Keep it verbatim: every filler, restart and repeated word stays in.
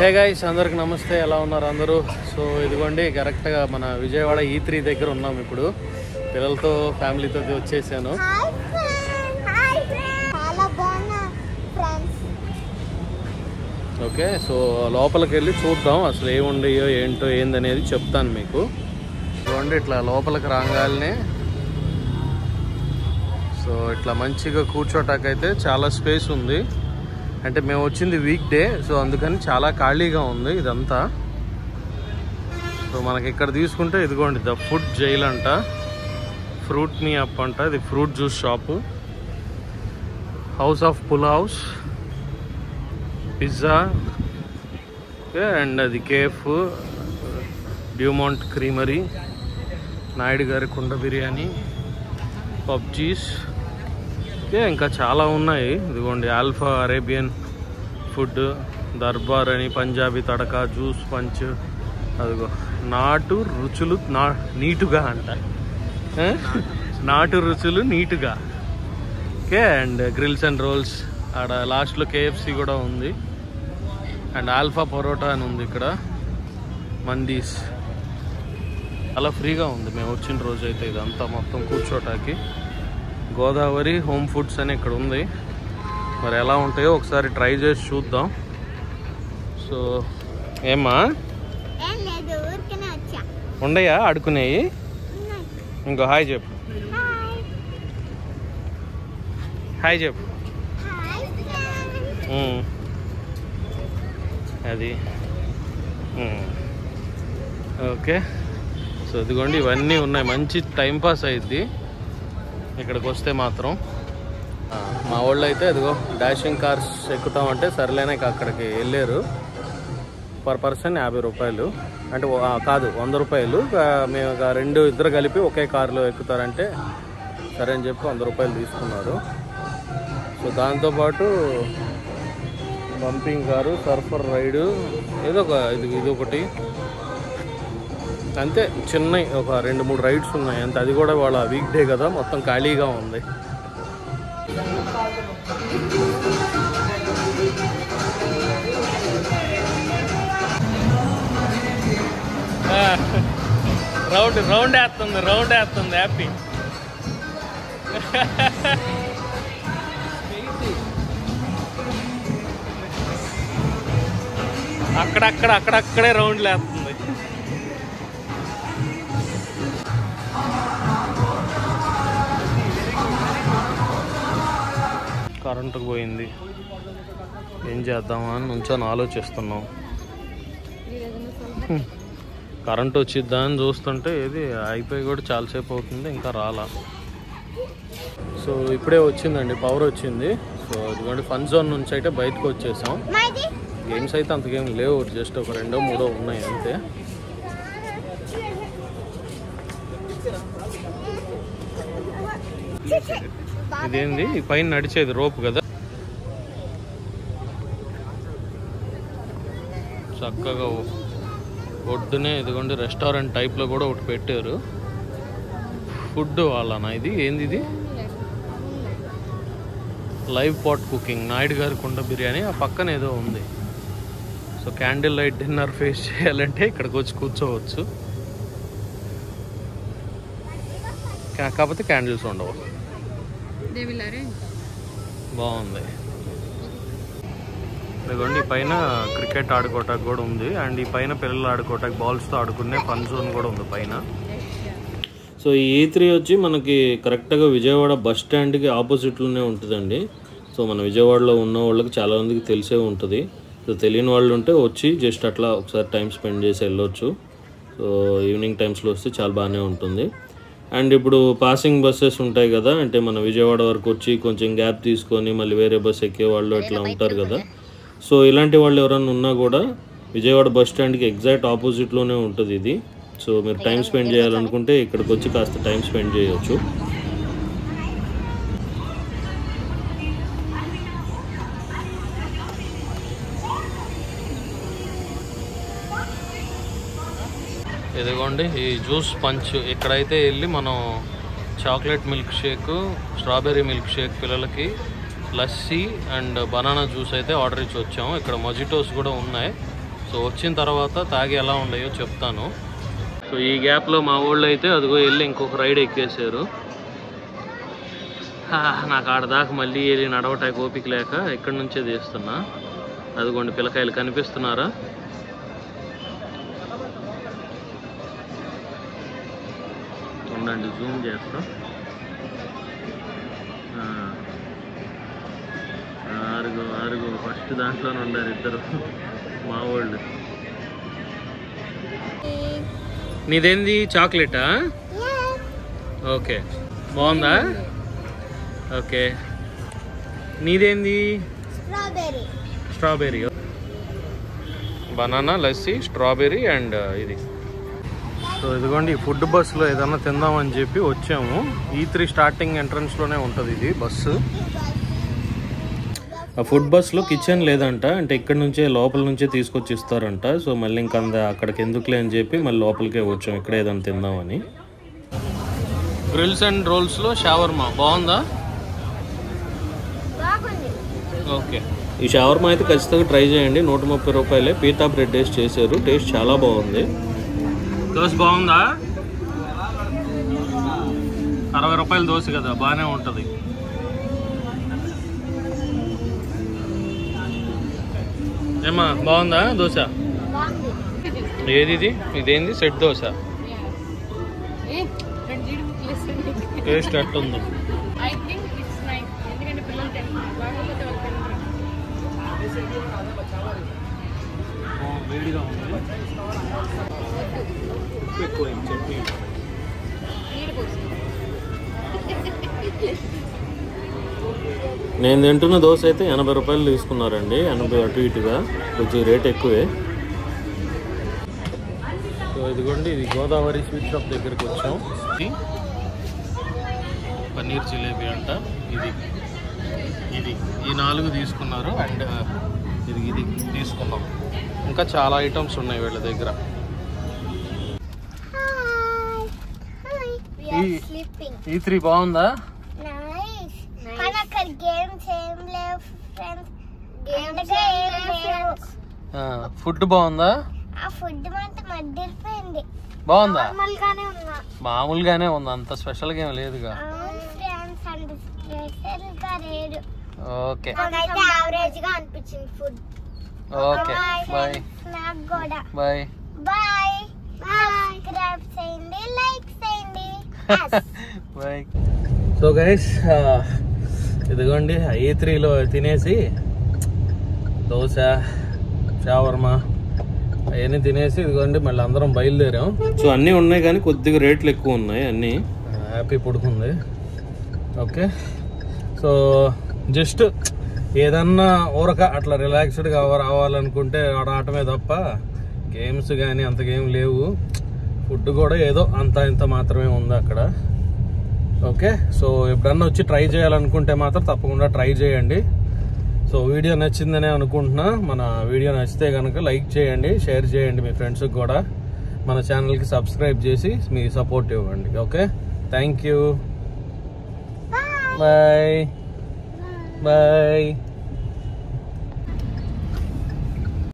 Hey guys, andariki namaste, ela unnaru andaru. So idigondi correct ga mana Vijayawada E three daggara unnam ippudu. Pillalto family tho vachesanu. Hi friends. Hi friends. Hello bonna friends. Okay, so lopalaki velli chuddam asalu em undayo ento end anedi cheptanu meeku. Gondi itla lopalaki raangalane. So itla manchiga kurchotakaithe chaala space undi. అంటే మేము వచ్చింది week day, so అందుకని చాలా ఖాళీగా ఉంది ఇదంతా. So మనకి ఇక్కడ తీసుకుంటే ఇదిగోండి, ద ఫుడ్ జైల్ అంట, ఫ్రూట్ మీ అప్ అంట, ఇది fruit juice shop, house of pull house, pizza and అది కేఫ్, డ్యూమాంట్ క్రీమరీ, నాయుడు గారి కుండ బిర్యానీ, పబ్జీస్, ఇంకా చాలా ఉన్నాయి. ఇదిగోండి ఆల్ఫా అరేబియన్ ఫుడ్, దర్బార్ అని పంజాబీ తడక, జ్యూస్ పంచ్, అదిగో నాటు రుచులు నా నీటుగా అంట, నాటు రుచులు నీటుగా. Okay and grills and rolls, ఆడ లాస్ట్లో కేఎఫ్సి కూడా ఉంది, అండ్ ఆల్ఫా పరోటా అని ఉంది ఇక్కడ, మందీస్. అలా ఫ్రీగా ఉంది మేము వచ్చిన రోజు అయితే ఇదంతా మొత్తం కూర్చోటానికి. గోదావరి హోమ్ ఫుడ్స్ అని ఇక్కడ ఉంది, మరి ఎలా ఉంటాయో ఒకసారి ట్రై చేసి చూద్దాం. సో ఏమా ఉండయా ఆడుకునేవి, ఇంకో హాయ్ చెప్పు, హాయ్ చెప్పు. అది ఓకే. సో ఇదిగోండి ఇవన్నీ ఉన్నాయి, మంచి టైంపాస్ అయింది ఇక్కడికి వస్తే మాత్రం. మా వాళ్ళు అయితే అదిగో డాషింగ్ కార్స్ ఎక్కుతామంటే సర్లేనే అక్కడికి వెళ్ళారు. పర్ పర్సన్ యాభై రూపాయలు అంటే కాదు వంద రూపాయలు, మేము రెండు ఇద్దరు కలిపి ఒకే కారులో ఎక్కుతారంటే సరే అని చెప్పి వంద రూపాయలు తీసుకున్నారు. సో దాంతోపాటు బంపింగ్ కారు, సర్ఫర్ రైడు, ఏదో ఒక ఇది ఇదొకటి అంతే. చిన్న ఒక రెండు మూడు రైడ్స్ ఉన్నాయి అంతే, అది కూడా వాళ్ళ వీక్ డే కదా మొత్తం ఖాళీగా ఉంది. రౌండ్ రౌండ్ వేస్తుంది, రౌండ్ వేస్తుంది, హ్యాపీ. అక్కడక్కడ అక్కడక్కడే రౌండ్లు వేస్తుంది. కరెంటు పోయింది, ఏం చేద్దామా అని నుంచొని ఆలోచిస్తున్నాం. కరెంటు వచ్చిద్దా అని చూస్తుంటే ఏది అయిపోయి కూడా చాలాసేపు అవుతుంది, ఇంకా రాలా. సో ఇప్పుడే వచ్చిందండి పవర్ వచ్చింది. సో ఇదిగోండి ఫన్ జోన్ నుంచి అయితే బయటకు వచ్చేసాం. గేమ్స్ అయితే అంతకేం లేవు, జస్ట్ ఒక రెండో మూడో ఉన్నాయి అంతే. ఇదేంది పైన నడిచేది రోప్ కదా, చక్కగా ఒడ్డునే. ఇదిగోండి రెస్టారెంట్ టైప్లో కూడా ఒకటి పెట్టారు. ఫుడ్ వాళ్ళనా ఇది, ఏంది ఇది? లైవ్ పాట్ కుకింగ్, నాయుడు గారి కుండ బిర్యానీ, ఆ పక్కన ఏదో ఉంది. So candle light dinner face చేయాలంటే ఇక్కడికి వచ్చి కూర్చోవచ్చు, కాకపోతే క్యాండిల్స్ ఉండవు. బాగుంది. ఇదిగోండి పైన క్రికెట్ ఆడుకోవటానికి కూడా ఉంది, అండ్ ఈ పైన పిల్లలు ఆడుకోవటానికి బాల్స్తో ఆడుకునే ఫన్ జోన్ కూడా ఉంది పైన. సో ఈ E three వచ్చి మనకి కరెక్ట్గా విజయవాడ బస్ స్టాండ్కి ఆపోజిట్లోనే ఉంటుందండి. సో మన విజయవాడలో ఉన్న వాళ్ళకి చాలామందికి తెలిసే ఉంటుంది. సో తెలియని వాళ్ళు ఉంటే వచ్చి జస్ట్ అట్లా ఒకసారి టైం స్పెండ్ చేసి వెళ్ళొచ్చు. సో ఈవినింగ్ టైమ్స్లో వస్తే చాలా బాగానే ఉంటుంది. అండ్ ఇప్పుడు పాసింగ్ బస్సెస్ ఉంటాయి కదా, అంటే మన విజయవాడ వరకు వచ్చి కొంచెం గ్యాప్ తీసుకొని మళ్ళీ వేరే బస్ ఎక్కే వాళ్ళు అట్లా ఉంటారు కదా. సో ఇలాంటి వాళ్ళు ఎవరైనా ఉన్నా కూడా విజయవాడ బస్ స్టాండ్కి ఎగ్జాక్ట్ ఆపోజిట్లోనే ఉంటుంది ఇది. సో మీరు టైం స్పెండ్ చేయాలనుకుంటే ఇక్కడికి వచ్చి కాస్త టైం స్పెండ్ చేయవచ్చు. ఇదిగోండి ఈ జ్యూస్ పంచ్, ఇక్కడైతే వెళ్ళి మనం chocolate milk shake, strawberry milk shake, పిల్లలకి లస్సీ అండ్ బనానా జ్యూస్ అయితే ఆర్డర్ ఇచ్చి వచ్చాము. ఇక్కడ మొజిటోస్ కూడా ఉన్నాయి, సో వచ్చిన తర్వాత తాగి ఎలా ఉన్నాయో చెప్తాను. సో ఈ గ్యాప్లో మా ఊళ్ళో అయితే అదిగో వెళ్ళి ఇంకొక రైడ్ ఎక్కేసారు. నాకు ఆడదాకా మళ్ళీ వెళ్ళి నడవటానికి ఓపిక లేక ఇక్కడి నుంచే తీస్తున్నా. అదిగోండి పిల్లకాయలు కనిపిస్తున్నారా? ఉండండి జూమ్ చేస్తా. ఆరుగు ఆరుగు ఫస్ట్ దాంట్లోనే ఉండారు ఇద్దరు మా వాళ్ళు. నీదేంది, చాక్లెటా? ఓకే, బాగుందా? ఓకే, నీదేంది? Strawberry. Strawberry, banana lassi, strawberry and ఇది. సో ఇదిగోండి ఫుడ్ బస్సులో ఏదన్నా తిందామని చెప్పి వచ్చాము. ఈ త్రీ స్టార్టింగ్ ఎంట్రన్స్లోనే ఉంటుంది ఇది బస్సు. ఆ ఫుడ్ బస్సులో కిచెన్ లేదంట, అంటే ఇక్కడ నుంచే లోపల నుంచే తీసుకొచ్చి ఇస్తారంట. సో మళ్ళీ ఇంకా అక్కడికి ఎందుకులే అని చెప్పి మళ్ళీ లోపలికే వచ్చాము, ఇక్కడ ఏదన్నా తిందామని. గ్రిల్స్ అండ్ రోల్స్లో షవర్మా బాగుందా? ఓకే, ఈ షవర్మా అయితే ఖచ్చితంగా ట్రై చేయండి. నూట ముప్పై రూపాయలే పీతా బ్రెడ్ టేస్ట్ చేశారు, టేస్ట్ చాలా బాగుంది. దోశ బాగుందా? అరవై రూపాయల దోశ కదా, బాగానే ఉంటుంది. ఏమా బాగుందా దోశ? ఏది ఇది? ఇదేంది? సెట్ దోశ టేస్ట్ అట్లుంది. నేను తింటున్న దోశ అయితే ఎనభై రూపాయలు తీసుకున్నారండి, ఎనభై అటు ఇటుగా, కొంచెం రేట్ ఎక్కువే. సో ఇదిగోండి ఇది గోదావరి స్వీట్ షాప్ దగ్గరికి వచ్చాం. పన్నీర్ జిలేబీ అంట ఇది, ఇది ఈ నాలుగు తీసుకున్నారు. అండ్ ఇది ఇది తీసుకున్నాం. ఇంకా చాలా ఐటమ్స్ ఉన్నాయి వీళ్ళ దగ్గర. ఈ త్రీ బాగుందా? ఫుడ్ బాగుందా? బాగుందా? మామూలుగానే ఉంది, అంత స్పెషల్ గా ఏం లేదుగా. Okay okay, bye bye bye. So guys ఇదిగోండి ఈ త్రీలో తినేసి దోశ షవర్మా అవన్నీ తినేసి ఇదిగోండి మళ్ళీ అందరం బయలుదేరాం. సో అన్నీ ఉన్నాయి కానీ కొద్దిగా రేట్లు ఎక్కువ ఉన్నాయి, అన్నీ హ్యాపీ పుడుతుంది. ఓకే, సో జస్ట్ ఏదన్నా ఊరక అట్లా రిలాక్స్డ్గా రావాలనుకుంటే ఆడటమే తప్ప గేమ్స్ కానీ అంతకేం లేవు. ఫుడ్ కూడా ఏదో అంత ఇంత మాత్రమే ఉంది అక్కడ. ఓకే, సో ఎప్పుడన్నా వచ్చి ట్రై చేయాలనుకుంటే మాత్రం తప్పకుండా ట్రై చేయండి. సో వీడియో నచ్చిందనే అనుకుంటున్నా. మన వీడియో నచ్చితే కనుక లైక్ చేయండి, షేర్ చేయండి మీ ఫ్రెండ్స్కి కూడా. మన ఛానల్కి సబ్స్క్రైబ్ చేసి మీ సపోర్ట్ ఇవ్వండి. Okay, thank you, bye bye.